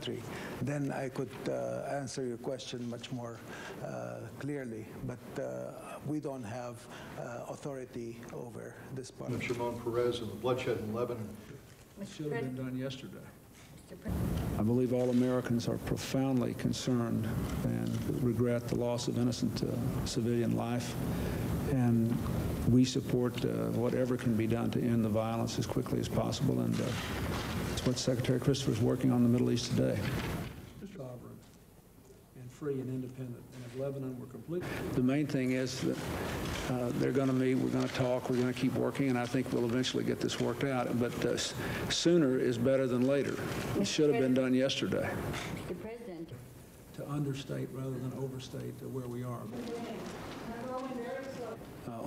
country, then I could answer your question much more clearly. But we don't have authority over this part. And Shimon Peres and the bloodshed in Lebanon should have been done yesterday. I believe all Americans are profoundly concerned and regret the loss of innocent civilian life. And we support whatever can be done to end the violence as quickly as possible. And it's what Secretary Christopher is working on in the Middle East today. Sovereign and free and independent. And if Lebanon were complete. The main thing is that they're going to meet, we're going to talk, we're going to keep working, and I think we'll eventually get this worked out. But sooner is better than later. It should have been done yesterday. Mr. President. To understate rather than overstate where we are.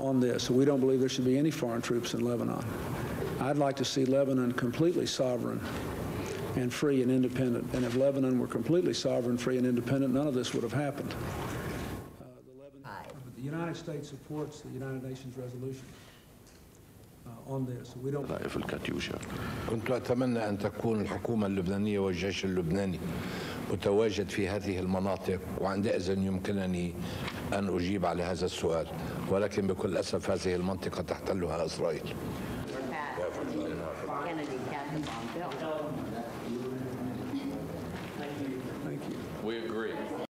On this, we don't believe there should be any foreign troops in Lebanon. I'd like to see Lebanon completely sovereign and free and independent. And if Lebanon were completely sovereign, free, and independent, none of this would have happened. The United States supports the United Nations resolution on this. We don't. طائف الكاتيوشا. كنت أتمنى أن تكون الحكومة اللبنانية والجيش اللبناني متواجد في هذه المناطق، وعندئذ يمكنني أن أجيب على هذا السؤال، ولكن بكل أسف هذه المنطقة تحتلها إسرائيل. We agree.